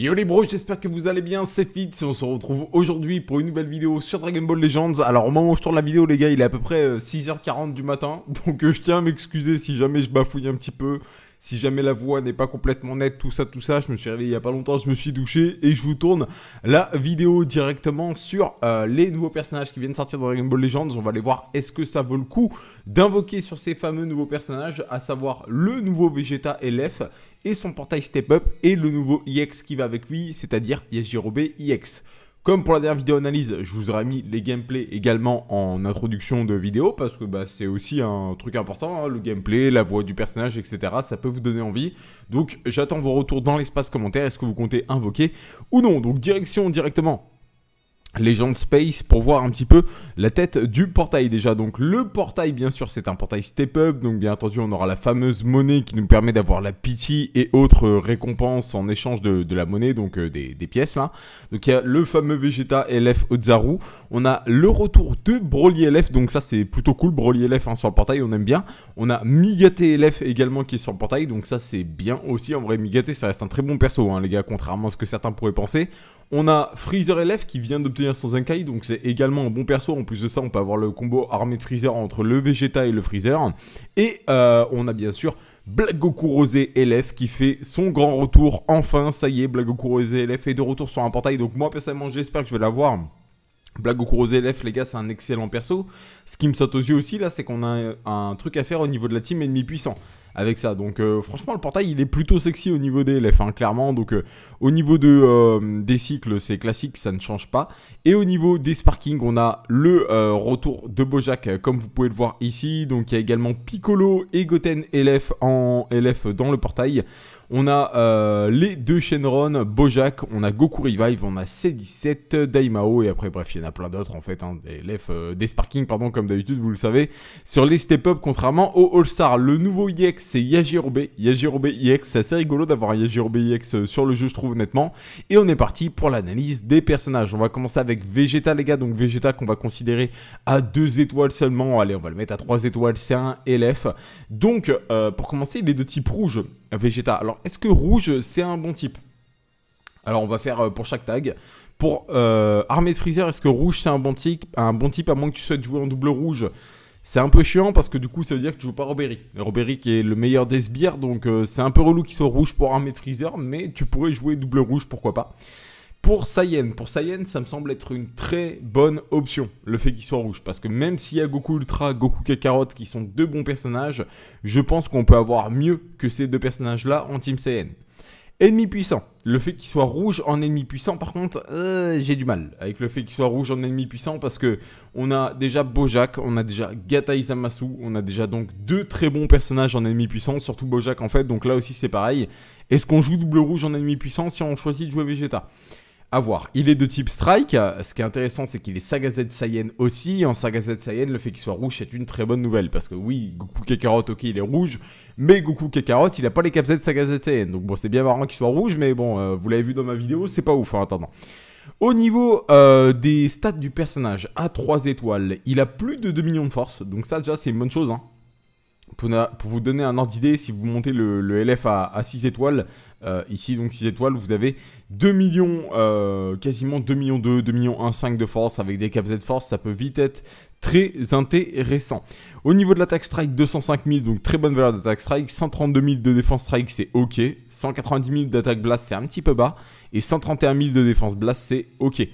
Yo les bros, j'espère que vous allez bien, c'est Fitz et on se retrouve aujourd'hui pour une nouvelle vidéo sur Dragon Ball Legends. Alors au moment où je tourne la vidéo les gars, il est à peu près 6h40 du matin, donc je tiens à m'excuser si jamais je bafouille un petit peu, si jamais la voix n'est pas complètement nette, tout ça. Je me suis réveillé il y a pas longtemps, je me suis douché et je vous tourne la vidéo directement sur les nouveaux personnages qui viennent sortir dans Dragon Ball Legends. On va aller voir est-ce que ça vaut le coup d'invoquer sur ces fameux nouveaux personnages, à savoir le nouveau Vegeta LF et son portail Step Up et le nouveau EX qui va avec lui, c'est-à-dire Yajirobe EX. Comme pour la dernière vidéo analyse, je vous aurais mis les gameplays également en introduction de vidéo parce que bah, c'est aussi un truc important, hein, le gameplay, la voix du personnage, etc. Ça peut vous donner envie. Donc j'attends vos retours dans l'espace commentaire, est-ce que vous comptez invoquer ou non. Donc directement Legend Space pour voir un petit peu la tête du portail déjà. Donc le portail bien sûr c'est un portail step up, donc bien entendu on aura la fameuse monnaie qui nous permet d'avoir la pitié et autres récompenses en échange de la monnaie, donc des pièces là. Donc il y a le fameux Vegeta LF Ozaru, on a le retour de Broly LF, donc ça c'est plutôt cool, Broly LF hein, sur le portail on aime bien. On a Migatte LF également qui est sur le portail, donc ça c'est bien aussi, en vrai Migatte ça reste un très bon perso hein, les gars, contrairement à ce que certains pourraient penser. On a Freezer LF qui vient d'obtenir son Zenkai, donc c'est également un bon perso. En plus de ça, on peut avoir le combo armée de Freezer entre le Vegeta et le Freezer. Et on a bien sûr Black Goku Rosé LF qui fait son grand retour. Enfin, ça y est, Black Goku Rosé LF est de retour sur un portail. Donc moi, personnellement, j'espère que je vais l'avoir. Black Goku Rosé LF, les gars, c'est un excellent perso. Ce qui me saute aux yeux aussi, là, c'est qu'on a un truc à faire au niveau de la team ennemi puissant. Avec ça, donc franchement le portail il est plutôt sexy au niveau des LF, hein, clairement. Donc au niveau de, des cycles c'est classique, ça ne change pas. Et au niveau des sparkings on a le retour de Bojack comme vous pouvez le voir ici. Donc il y a également Piccolo et Goten LF en LF dans le portail. On a les deux Shenron, Bojack, on a Goku Revive, on a C-17, Daimao et après bref il y en a plein d'autres en fait, hein, des LF, des sparkings pardon comme d'habitude vous le savez. Sur les step-up contrairement au All-Star, le nouveau EX c'est Yajirobe EX, c'est assez rigolo d'avoir un Yajirobe EX sur le jeu je trouve honnêtement. Et on est parti pour l'analyse des personnages, on va commencer avec Vegeta les gars, donc Vegeta qu'on va considérer à 2 étoiles seulement, allez on va le mettre à 3 étoiles, c'est un LF. Donc pour commencer il est de type rouge Vegeta, alors est-ce que rouge c'est un bon type? Alors on va faire pour chaque tag. Pour armée de Freezer, est-ce que rouge c'est un bon type à moins que tu souhaites jouer en double rouge? C'est un peu chiant parce que du coup ça veut dire que tu joues pas Robéry. Robéry qui est le meilleur des sbires, donc c'est un peu relou qu'il soit rouge pour armée de Freezer, mais tu pourrais jouer double rouge pourquoi pas. Pour Saiyan, ça me semble être une très bonne option, le fait qu'il soit rouge. Parce que même s'il y a Goku Ultra, Goku Kakarot qui sont deux bons personnages, je pense qu'on peut avoir mieux que ces deux personnages-là en Team Saiyan. Ennemi puissant, le fait qu'il soit rouge en ennemi puissant, par contre, j'ai du mal avec le fait qu'il soit rouge en ennemi puissant parce que on a déjà Bojack, on a déjà Gata Izamasu, on a déjà donc deux très bons personnages en ennemi puissant, surtout Bojack en fait, donc là aussi c'est pareil. Est-ce qu'on joue double rouge en ennemi puissant si on choisit de jouer Vegeta ? A voir. Il est de type Strike, ce qui est intéressant c'est qu'il est Saga Z Saiyan aussi, en Saga Z Saiyan le fait qu'il soit rouge c'est une très bonne nouvelle, parce que oui, Goku Kakarot ok il est rouge, mais Goku Kakarot il a pas les caps Z Saga Z Saiyan, donc bon c'est bien marrant qu'il soit rouge, mais bon vous l'avez vu dans ma vidéo, c'est pas ouf en attendant. Au niveau des stats du personnage, à 3 étoiles, il a plus de 2 millions de force, donc ça déjà c'est une bonne chose hein. Pour vous donner un ordre d'idée, si vous montez le LF à 6 étoiles, ici donc 6 étoiles, vous avez 2 millions, quasiment 2 millions 2, 2 millions 1,5 de force avec des caps Z force, ça peut vite être très intéressant. Au niveau de l'attaque strike, 205 000, donc très bonne valeur d'attaque strike, 132 000 de défense strike, c'est ok, 190 000 d'attaque blast, c'est un petit peu bas, et 131 000 de défense blast, c'est ok.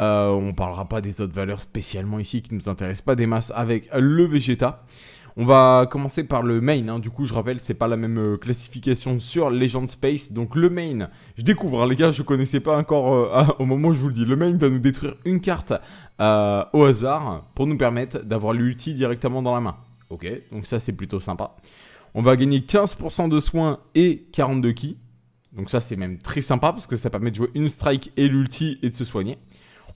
On ne parlera pas des autres valeurs spécialement ici qui ne nous intéressent pas des masses avec le Vegeta. On va commencer par le main, hein. Du coup je rappelle c'est pas la même classification sur Legend Space. Donc le main, je découvre hein, les gars, je connaissais pas encore au moment où je vous le dis. Le main va nous détruire une carte au hasard pour nous permettre d'avoir l'ulti directement dans la main. Ok, donc ça c'est plutôt sympa. On va gagner 15% de soins et 42 ki. Donc ça c'est même très sympa parce que ça permet de jouer une strike et l'ulti et de se soigner.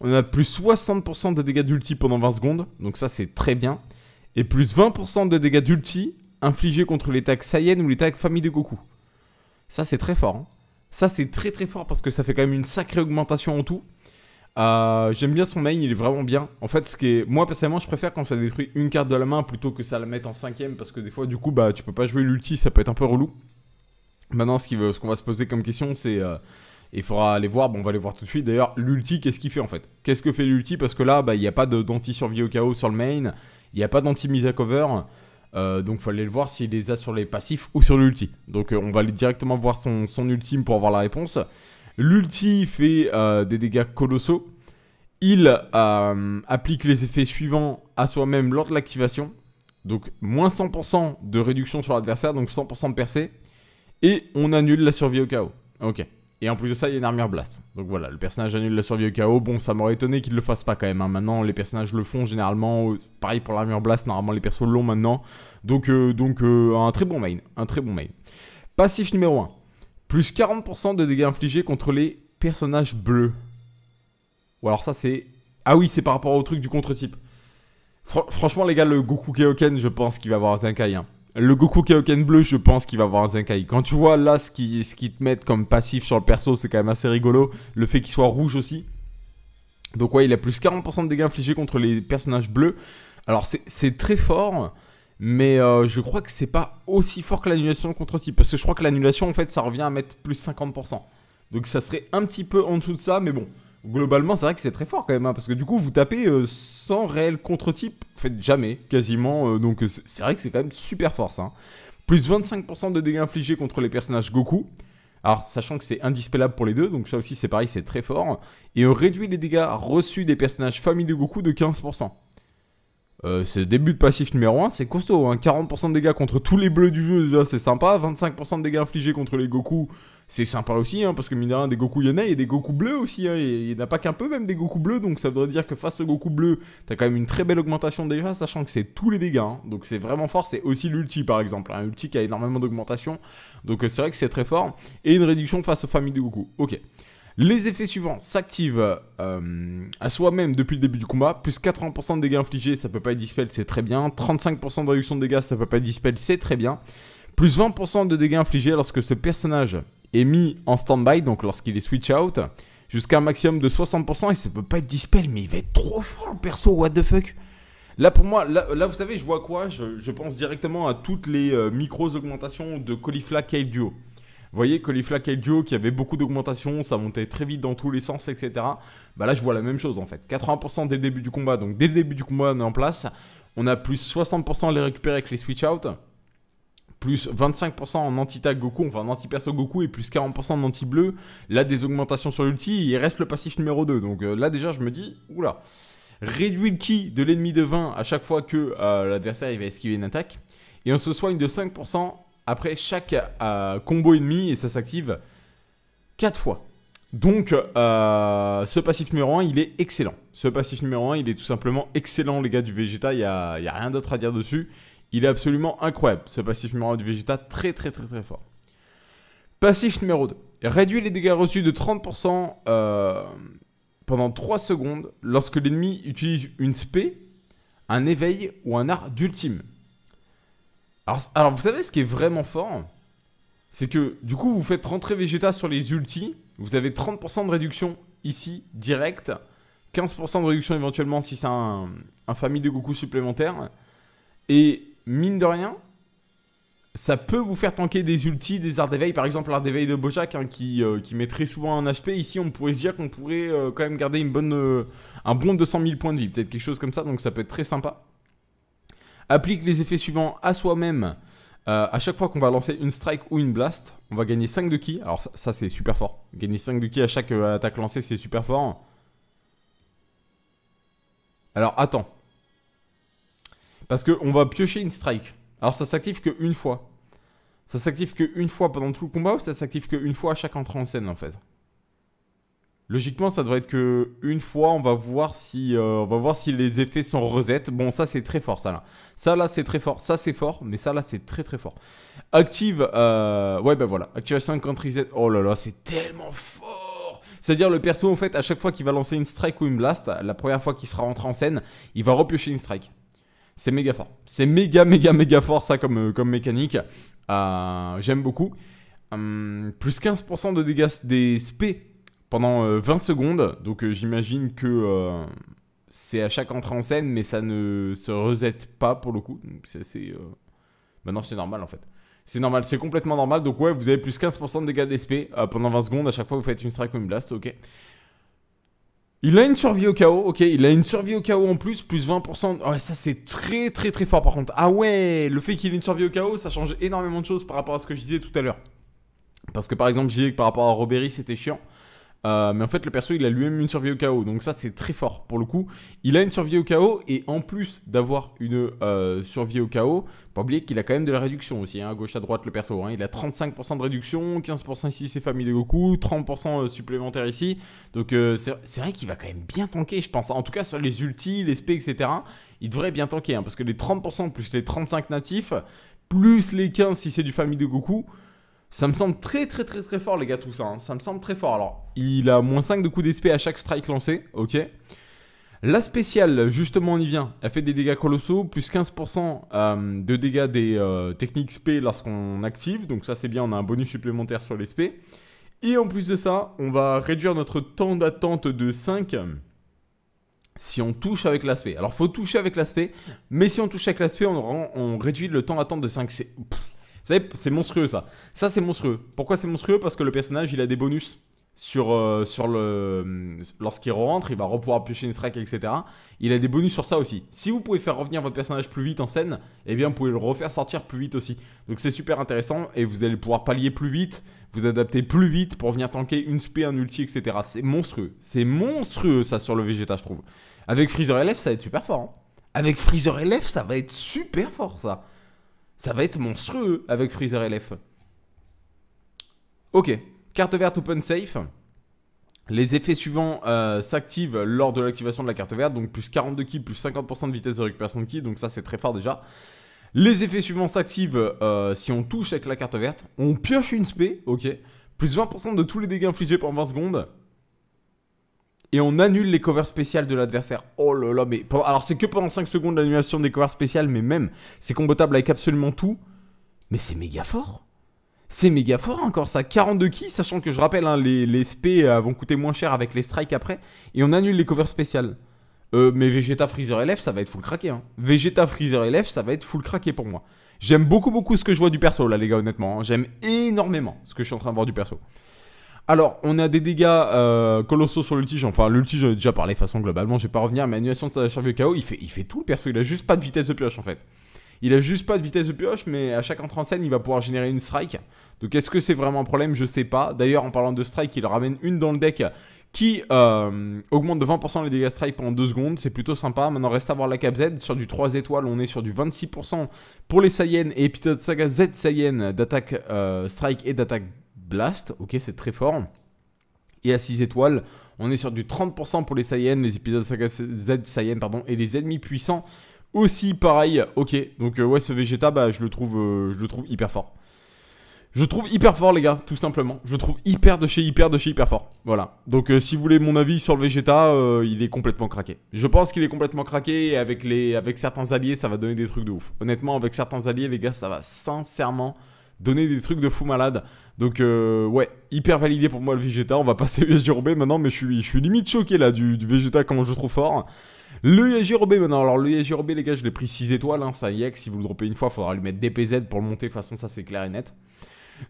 On a plus 60% de dégâts d'ulti pendant 20 secondes, donc ça c'est très bien. Et plus 20% de dégâts d'ulti infligés contre les tags Saiyan ou les tags famille de Goku. Ça c'est très fort hein. Ça c'est très fort parce que ça fait quand même une sacrée augmentation en tout. J'aime bien son main, il est vraiment bien. En fait ce qui est... moi personnellement je préfère quand ça détruit une carte de la main plutôt que ça la mette en 5ème. Parce que des fois du coup bah tu peux pas jouer l'ulti, ça peut être un peu relou. Maintenant ce qu'on va se poser comme question c'est Et il faudra aller voir, bon, on va aller voir tout de suite d'ailleurs l'ulti, qu'est-ce qu'il fait en fait. Qu'est-ce que fait l'ulti, parce que là, bah, il n'y a pas d'anti-survie au chaos sur le main, il n'y a pas d'anti-mise à cover, donc il fallait le voir s'il les a sur les passifs ou sur l'ulti. Donc on va aller directement voir son ultime pour avoir la réponse. L'ulti fait des dégâts colossaux. Il applique les effets suivants à soi-même lors de l'activation. Donc moins 100% de réduction sur l'adversaire, donc 100% de percée. Et on annule la survie au chaos. Ok. Et en plus de ça, il y a une armure blast. Donc voilà, le personnage annule la survie au chaos. Bon, ça m'aurait étonné qu'il ne le fasse pas quand même, hein. Maintenant, les personnages le font généralement. Pareil pour l'armure blast, normalement les persos l'ont maintenant. Donc, un très bon main. Un très bon main. Passif numéro 1. Plus 40% de dégâts infligés contre les personnages bleus. Ou alors ça c'est... Ah oui, c'est par rapport au truc du contre-type. Franchement les gars, le Goku Kaioken, je pense qu'il va avoir un Zenkai, hein. Le Goku Kaioken bleu, je pense qu'il va avoir un Zenkai. Quand tu vois là ce qu'ils te mettent comme passif sur le perso, c'est quand même assez rigolo. Le fait qu'il soit rouge aussi. Donc ouais, il a plus 40% de dégâts infligés contre les personnages bleus. Alors c'est très fort, mais je crois que c'est pas aussi fort que l'annulation contre-type. Parce que je crois que l'annulation en fait ça revient à mettre plus 50%. Donc ça serait un petit peu en dessous de ça, mais bon. Globalement, c'est vrai que c'est très fort quand même, hein, parce que du coup, vous tapez sans réel contre-type, vous faites jamais, quasiment, donc c'est vrai que c'est quand même super fort ça, hein. Plus 25% de dégâts infligés contre les personnages Goku, alors sachant que c'est indispellable pour les deux, donc ça aussi c'est pareil, c'est très fort, et on réduit les dégâts reçus des personnages famille de Goku de 15%. C'est le début de passif numéro 1, c'est costaud, hein. 40% de dégâts contre tous les bleus du jeu, déjà c'est sympa, 25% de dégâts infligés contre les Goku, c'est sympa aussi, hein, parce que mine de rien, des Goku il y en a, et des Goku bleus aussi, hein, il n'y en a pas qu'un peu même des Goku bleus, donc ça voudrait dire que face aux Goku bleus, t'as quand même une très belle augmentation déjà, sachant que c'est tous les dégâts, hein, donc c'est vraiment fort, c'est aussi l'ulti par exemple, hein, l'ulti qui a énormément d'augmentation, donc c'est vrai que c'est très fort, et une réduction face aux familles de Goku, ok. Les effets suivants s'activent à soi-même depuis le début du combat. Plus 80% de dégâts infligés, ça peut pas être dispel, c'est très bien. 35% de réduction de dégâts, ça peut pas être dispel, c'est très bien. Plus 20% de dégâts infligés lorsque ce personnage est mis en stand-by, donc lorsqu'il est switch out, jusqu'à un maximum de 60%. Et ça peut pas être dispel, mais il va être trop fort le perso, what the fuck. Là pour moi, là vous savez, je vois quoi, je pense directement à toutes les micros augmentations de Colifla Cave Duo. Vous voyez, Colifla Cave Duo qui avait beaucoup d'augmentation, ça montait très vite dans tous les sens, etc. Bah là, je vois la même chose en fait. 80% dès le début du combat, donc dès le début du combat, on est en place. On a plus 60% à les récupérer avec les switch out, plus 25% en anti-tag Goku, enfin en anti-perso Goku, et plus 40% en anti-bleu. Là, des augmentations sur l'ulti, il reste le passif numéro 2. Donc là, déjà, je me dis, oula, réduit le ki de l'ennemi de 20 à chaque fois que l'adversaire va esquiver une attaque. Et on se soigne de 5%. Après chaque combo ennemi, et ça s'active 4 fois. Donc ce passif numéro 1, il est excellent. Ce passif numéro 1, il est tout simplement excellent, les gars du Vegeta. Il n'y a rien d'autre à dire dessus. Il est absolument incroyable. Ce passif numéro 1 du Vegeta, très très très très fort. Passif numéro 2. Réduit les dégâts reçus de 30% pendant 3 secondes lorsque l'ennemi utilise une spé, un éveil ou un art d'ultime. Alors vous savez ce qui est vraiment fort, c'est que du coup vous faites rentrer Vegeta sur les ultis, vous avez 30% de réduction ici, direct, 15% de réduction éventuellement si c'est un famille de Goku supplémentaire, et mine de rien, ça peut vous faire tanker des ultis, des arts d'éveil, par exemple l'art d'éveil de Bojack, hein, qui met très souvent un HP, ici on pourrait se dire qu'on pourrait quand même garder une bonne, un bon 200 000 points de vie, peut-être quelque chose comme ça, donc ça peut être très sympa. Applique les effets suivants à soi-même à chaque fois qu'on va lancer une strike ou une blast. On va gagner 5 de ki. Alors ça c'est super fort. Gagner 5 de ki à chaque attaque lancée, c'est super fort. Alors attends. Parce qu'on va piocher une strike. Alors ça s'active qu'une fois. Ça s'active qu'une fois pendant tout le combat ou ça s'active qu'une fois à chaque entrée en scène en fait. Logiquement, ça devrait être que une fois, on va voir si, les effets sont reset. Bon, ça, c'est très fort, ça, là. Ça, là, c'est très fort. Ça, c'est fort, mais ça, là, c'est très, très fort. Active... ouais, ben voilà. Activation contre reset. Oh là là, c'est tellement fort. C'est-à-dire, le perso, en fait, à chaque fois qu'il va lancer une strike ou une blast, la première fois qu'il sera rentré en scène, il va repiocher une strike. C'est méga fort. C'est méga, méga, méga fort, ça, comme mécanique. J'aime beaucoup. Plus 15% de dégâts des spé. Pendant 20 secondes, donc j'imagine que c'est à chaque entrée en scène, mais ça ne se reset pas pour le coup. C'est assez... Bah non, c'est normal en fait. C'est normal, c'est complètement normal. Donc ouais, vous avez plus 15% de dégâts d'SP pendant 20 secondes. À chaque fois, vous faites une strike ou une blast, ok. Il a une survie au KO, ok, il a une survie au KO en plus, plus 20%, ouais ça c'est très très très fort par contre. Ah ouais, le fait qu'il ait une survie au KO, ça change énormément de choses par rapport à ce que je disais tout à l'heure. Parce que par exemple, je disais que par rapport à Robéry c'était chiant, mais en fait le perso il a lui-même une survie au KO, donc ça c'est très fort pour le coup. Il a une survie au KO et en plus d'avoir une survie au KO, pas oublier qu'il a quand même de la réduction aussi, hein, gauche à droite le perso, hein. Il a 35% de réduction, 15% ici c'est famille de Goku, 30% supplémentaire ici. Donc c'est vrai qu'il va quand même bien tanker je pense, en tout cas sur les ultis, les spé etc. Il devrait bien tanker hein, parce que les 30% plus les 35 natifs, plus les 15 si c'est du famille de Goku. Ça me semble très très très très fort les gars tout ça, hein. Ça me semble très fort. Alors il a moins 5 de coups d'SP à chaque strike lancé, ok. La spéciale justement on y vient, elle fait des dégâts colossaux, plus 15% de dégâts des techniques SP lorsqu'on active. Donc ça c'est bien, on a un bonus supplémentaire sur les SP. Et en plus de ça, on va réduire notre temps d'attente de 5 si on touche avec l'aspect. Alors faut toucher avec l'aspect, mais si on touche avec l'aspect on réduit le temps d'attente de 5. C'est... c'est monstrueux ça. Ça c'est monstrueux. Pourquoi c'est monstrueux? Parce que le personnage il a des bonus sur, lorsqu'il rentre, il va pouvoir piocher une strike etc. Il a des bonus sur ça aussi. Si vous pouvez faire revenir votre personnage plus vite en scène, eh bien vous pouvez le refaire sortir plus vite aussi. Donc c'est super intéressant et vous allez pouvoir pallier plus vite, vous adapter plus vite pour venir tanker une spé, un ulti etc. C'est monstrueux. C'est monstrueux ça sur le Vegeta je trouve. Avec Freezer LF ça va être super fort hein. Avec Freezer LF ça va être super fort ça. Ça va être monstrueux avec Freezer LF. Ok, carte verte open safe. Les effets suivants s'activent lors de l'activation de la carte verte. Donc plus 42 ki, plus 50% de vitesse de récupération de ki. Donc ça c'est très fort déjà. Les effets suivants s'activent si on touche avec la carte verte. On pioche une spé, ok. Plus 20% de tous les dégâts infligés pendant 20 secondes. Et on annule les covers spéciales de l'adversaire. Oh là là, mais... Alors c'est que pendant 5 secondes l'annulation des covers spéciales, mais même, c'est combattable avec absolument tout. Mais c'est méga fort. C'est méga fort encore ça, 42 ki, sachant que je rappelle, hein, les SP vont coûter moins cher avec les strikes après. Et on annule les covers spéciales. Mais Vegeta Freezer LF, ça va être full craqué. Hein. Vegeta Freezer LF, ça va être full craqué pour moi. J'aime beaucoup ce que je vois du perso là les gars, honnêtement. Hein. J'aime énormément ce que je suis en train de voir du perso. Alors, on a des dégâts colossaux sur l'ulti. Enfin, l'ulti, j'en ai déjà parlé de façon globalement. Je vais pas revenir, mais annulation de la survie au KO, il fait tout le perso. Il a juste pas de vitesse de pioche en fait. Il a juste pas de vitesse de pioche, mais à chaque entrée en scène, il va pouvoir générer une strike. Donc, est-ce que c'est vraiment un problème? Je sais pas. D'ailleurs, en parlant de strike, il ramène une dans le deck qui augmente de 20% les dégâts strike pendant 2 secondes. C'est plutôt sympa. Maintenant, reste à voir la cap Z. Sur du 3 étoiles, on est sur du 26% pour les Saiyans et épisode saga Z Saiyan d'attaque strike et d'attaque blast, ok, c'est très fort. Et à 6 étoiles, on est sur du 30% pour les Saiyans, les épisodes Z Saiyan, pardon, et les ennemis puissants aussi, pareil, ok. Donc ouais, ce Vegeta, bah, je le trouve hyper fort. Je trouve hyper fort les gars, tout simplement. Je trouve hyper fort. Voilà. Donc si vous voulez mon avis sur le Vegeta, il est complètement craqué. Je pense qu'il est complètement craqué et avec certains alliés, ça va donner des trucs de ouf. Honnêtement, avec certains alliés, les gars, ça va sincèrement... donner des trucs de fou malade. Donc ouais, hyper validé pour moi le Vegeta. On va passer au Yajirobe maintenant, mais je suis limite choqué là du Vegeta, comment je le trouve fort. Le Yajirobe maintenant, alors le Yajirobe les gars, je l'ai pris 6 étoiles, hein, ça y est, que si vous le droppez une fois, il faudra lui mettre DPZ pour le monter, de toute façon ça c'est clair et net.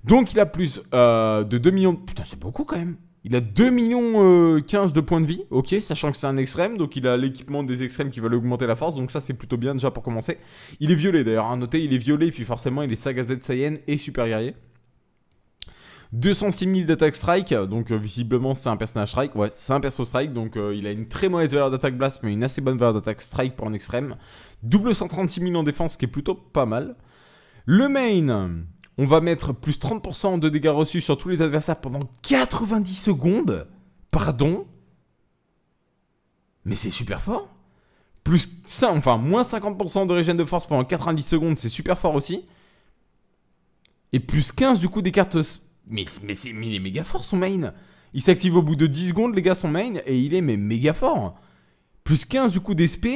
Donc il a plus de 2 millions, putain c'est beaucoup quand même. Il a 2 millions 15 de points de vie, ok, sachant que c'est un extrême, donc il a l'équipement des extrêmes qui va lui augmenter la force, donc ça c'est plutôt bien déjà pour commencer. Il est violet d'ailleurs, à noter, il est violet, et puis forcément il est Saga Z Saiyan et Super Guerrier. 206 000 d'attaque strike, donc visiblement c'est un personnage strike, ouais, c'est un perso strike, donc il a une très mauvaise valeur d'attaque blast, mais une assez bonne valeur d'attaque strike pour un extrême. Double 136 000 en défense, ce qui est plutôt pas mal. Le main... on va mettre plus 30% de dégâts reçus sur tous les adversaires pendant 90 secondes. Pardon. Mais c'est super fort. Plus ça, enfin, moins 50% de régène de force pendant 90 secondes, c'est super fort aussi. Et plus 15 du coup des cartes... Mais il est méga fort son main. Il s'active au bout de 10 secondes, les gars, son main, et il est mais méga fort. Plus 15 du coup d'SP,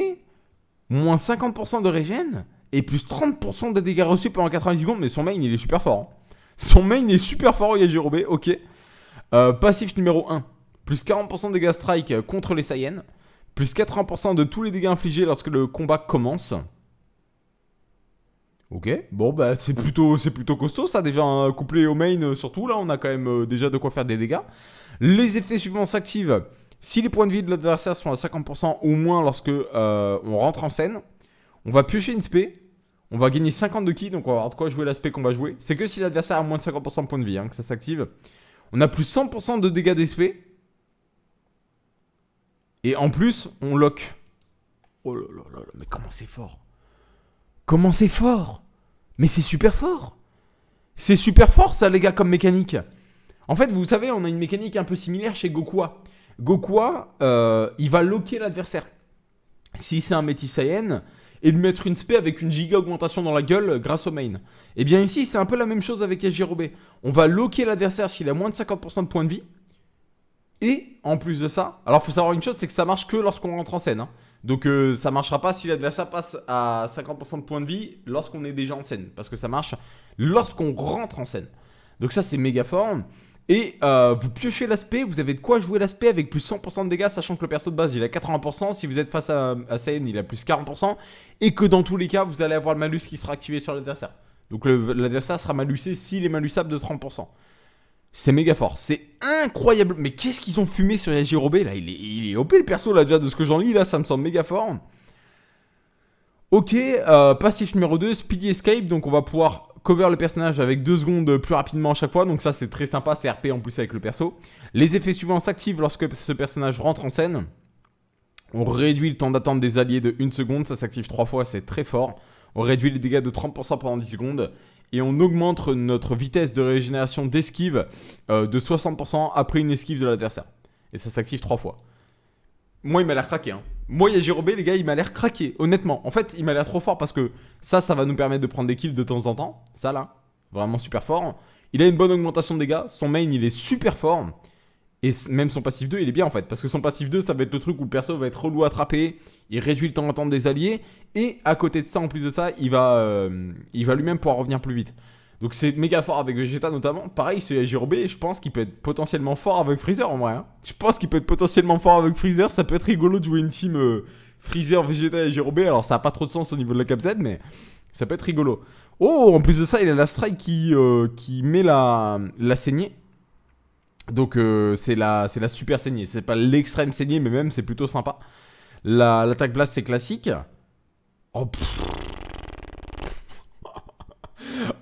moins 50% de régène. Et plus 30% de dégâts reçus pendant 90 secondes. Mais son main, il est super fort. Son main, il est super fort, Yajirobe. Ok. Passif numéro 1. Plus 40% de dégâts strike contre les Saiyans. Plus 80% de tous les dégâts infligés lorsque le combat commence. Ok, bon bah c'est plutôt costaud ça déjà, hein, couplé au main surtout, là on a quand même déjà de quoi faire des dégâts. Les effets suivants s'activent si les points de vie de l'adversaire sont à 50% ou moins lorsque on rentre en scène. On va piocher une spé, on va gagner 50 de ki, donc on va avoir de quoi jouer l'aspect qu'on va jouer. C'est que si l'adversaire a moins de 50% de points de vie hein, que ça s'active. On a plus 100% de dégâts d'espé. Et en plus, on lock. Oh là là là là, mais comment c'est fort! Comment c'est fort! Mais c'est super fort! C'est super fort ça les gars comme mécanique. En fait vous savez on a une mécanique un peu similaire chez Gokua. Gokua il va locker l'adversaire. Si c'est un métis Saiyan et lui mettre une spé avec une giga augmentation dans la gueule grâce au main. Et bien ici c'est un peu la même chose avec Yajirobe. On va locker l'adversaire s'il a moins de 50% de points de vie. Et en plus de ça, alors faut savoir une chose, c'est que ça marche que lorsqu'on rentre en scène hein. Donc ça marchera pas si l'adversaire passe à 50% de points de vie lorsqu'on est déjà en scène. Parce que ça marche lorsqu'on rentre en scène. Donc ça c'est méga fort. Et vous piochez l'aspect, vous avez de quoi jouer l'aspect avec plus 100% de dégâts. Sachant que le perso de base il a 80%, si vous êtes face à Saiyan il a plus 40%. Et que dans tous les cas vous allez avoir le malus qui sera activé sur l'adversaire. Donc l'adversaire sera malusé s'il est malusable de 30%. C'est méga fort, c'est incroyable. Mais qu'est-ce qu'ils ont fumé sur Yajirobe là, il est OP le perso là déjà de ce que j'en lis là, ça me semble méga fort. Ok, passif numéro 2, Speedy Escape. Donc on va pouvoir cover le personnage avec 2 secondes plus rapidement à chaque fois. Donc ça c'est très sympa, c'est RP en plus avec le perso. Les effets suivants s'activent lorsque ce personnage rentre en scène. On réduit le temps d'attente des alliés de 1 seconde, ça s'active 3 fois, c'est très fort. On réduit les dégâts de 30% pendant 10 secondes. Et on augmente notre vitesse de régénération d'esquive de 60% après une esquive de l'adversaire. Et ça s'active 3 fois. Moi, il m'a l'air craqué. Hein. Moi, Yajirobe, les gars, il m'a l'air craqué. Honnêtement, en fait, il m'a l'air trop fort parce que ça va nous permettre de prendre des kills de temps en temps. Ça, là, vraiment super fort. Il a une bonne augmentation de dégâts. Son main, il est super fort. Et même son passif 2, il est bien en fait. Parce que son passif 2, ça va être le truc où le perso va être relou à attraper. Il réduit le temps d'attente des alliés. Et à côté de ça, en plus de ça, il va lui-même pouvoir revenir plus vite. Donc c'est méga fort avec Vegeta notamment. Pareil, c'est Yajirobe. Je pense qu'il peut être potentiellement fort avec Freezer en vrai. Hein. Je pense qu'il peut être potentiellement fort avec Freezer. Ça peut être rigolo de jouer une team Freezer, Vegeta et Yajirobe. Alors ça n'a pas trop de sens au niveau de la capsule, mais ça peut être rigolo. Oh, en plus de ça, il a la strike qui met la saignée. Donc c'est la super saignée, c'est pas l'extrême saignée mais même c'est plutôt sympa. L'attaque blast c'est classique. Oh,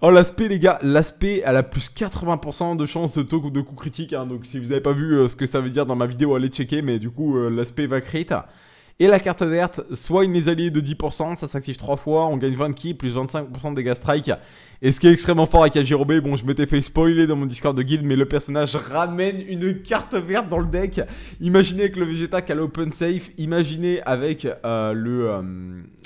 oh l'aspect les gars, l'aspect elle a plus 80% de chance de taux de coup critique hein. Donc si vous avez pas vu ce que ça veut dire dans ma vidéo allez checker. Mais du coup l'aspect va crit. Et la carte verte, soigne les alliés de 10%, ça s'active 3 fois, on gagne 20 kills, plus 25% de dégâts strike. Et ce qui est extrêmement fort avec Yajirobe, bon je m'étais fait spoiler dans mon Discord de guild, mais le personnage ramène une carte verte dans le deck. Imaginez avec le Vegeta qui a l'open safe, imaginez avec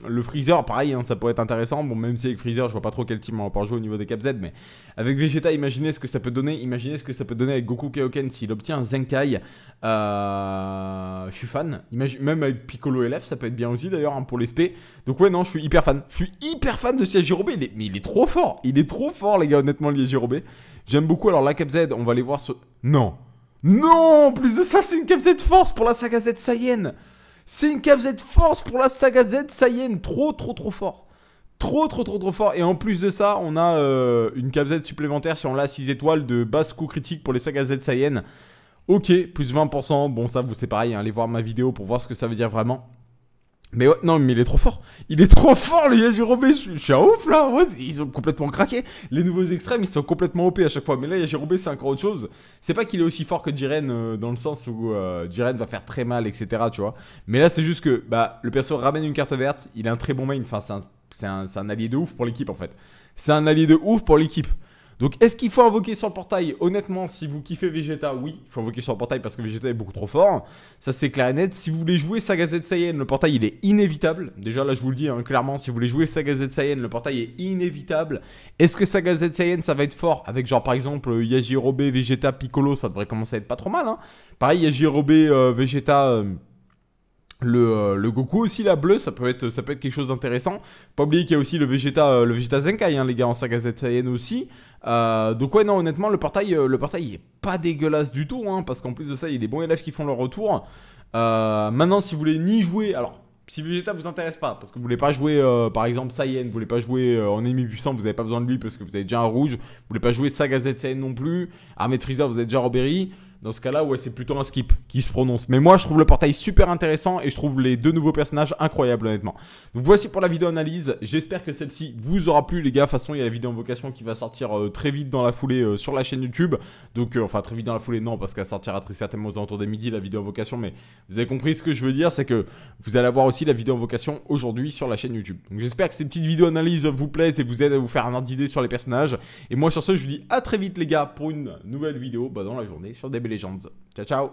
le Freezer, pareil, hein, ça pourrait être intéressant. Bon même si avec Freezer, je vois pas trop quel team on va pouvoir jouer au niveau des Cap Z, mais avec Vegeta, imaginez ce que ça peut donner, imaginez ce que ça peut donner avec Goku Kaioken s'il obtient un Zenkai. Je suis fan, même avec Piccolo. Piccolo LF, ça peut être bien aussi d'ailleurs hein, pour les spé. Donc ouais non, je suis hyper fan. Je suis hyper fan de Yajirobe, mais il est trop fort. Il est trop fort les gars, honnêtement Yajirobe. J'aime beaucoup, alors la Cap Z, on va aller voir ce... Non. Non, en plus de ça, c'est une Cap Z force pour la saga Z Saiyan. C'est une Cap Z force pour la saga Z Saiyan. Trop fort. Trop fort. Et en plus de ça, on a une Cap Z supplémentaire si on l'a 6 étoiles de basse coup critique pour les sagas Z Saiyan. Ok, plus 20%, bon ça vous c'est pareil, hein, allez voir ma vidéo pour voir ce que ça veut dire vraiment. Mais ouais, non mais il est trop fort. Il est trop fort le Yajirobe, je suis un ouf là, ouais, ils ont complètement craqué. Les nouveaux extrêmes ils sont complètement OP à chaque fois. Mais là Yajirobe c'est encore autre chose. C'est pas qu'il est aussi fort que Jiren dans le sens où Jiren va faire très mal etc tu vois. Mais là c'est juste que bah, le perso ramène une carte verte, il a un très bon main. Enfin c'est un allié de ouf pour l'équipe en fait. C'est un allié de ouf pour l'équipe. Donc est-ce qu'il faut invoquer sur le portail? Honnêtement, si vous kiffez Vegeta, oui, il faut invoquer sur le portail parce que Vegeta est beaucoup trop fort. Ça c'est clair et net. Si vous voulez jouer Saga Z Saiyan, le portail il est inévitable. Déjà là je vous le dis hein, clairement, si vous voulez jouer Saga Z Saiyan, le portail est inévitable. Est-ce que Saga Z Saiyan ça va être fort? Avec genre par exemple Yajirobe, Vegeta, Piccolo, ça devrait commencer à être pas trop mal hein. Pareil Yajirobe, Vegeta... Le Goku aussi la bleue, ça peut être quelque chose d'intéressant. Pas oublier qu'il y a aussi le Vegeta Zenkai hein, les gars en saga Z Saiyan aussi. Donc ouais non honnêtement le portail il est pas dégueulasse du tout hein, parce qu'en plus de ça il y a des bons élèves qui font leur retour. Maintenant si vous voulez ni jouer, alors Si Vegeta vous intéresse pas, parce que vous voulez pas jouer par exemple Saiyan, vous voulez pas jouer en ennemi puissant, vous avez pas besoin de lui parce que vous avez déjà un rouge, vous voulez pas jouer Saga Z Saiyan non plus, Armée de Freezer vous avez déjà Robberry, dans ce cas là ouais c'est plutôt un skip qui se prononce. Mais moi je trouve le portail super intéressant et je trouve les deux nouveaux personnages incroyables honnêtement. Donc voici pour la vidéo analyse, j'espère que celle-ci vous aura plu les gars. De toute façon il y a la vidéo invocation qui va sortir très vite dans la foulée sur la chaîne YouTube. Donc enfin très vite dans la foulée non, parce qu'elle sortira très certainement aux alentours des midi la vidéo invocation. Mais vous avez compris ce que je veux dire, c'est que vous allez avoir aussi la vidéo invocation aujourd'hui sur la chaîne YouTube. Donc j'espère que ces petites vidéos analyses vous plaisent et vous aident à vous faire un ordre d'idée sur les personnages. Et moi sur ce je vous dis à très vite les gars pour une nouvelle vidéo dans la journée sur DB Legends. Ciao ciao.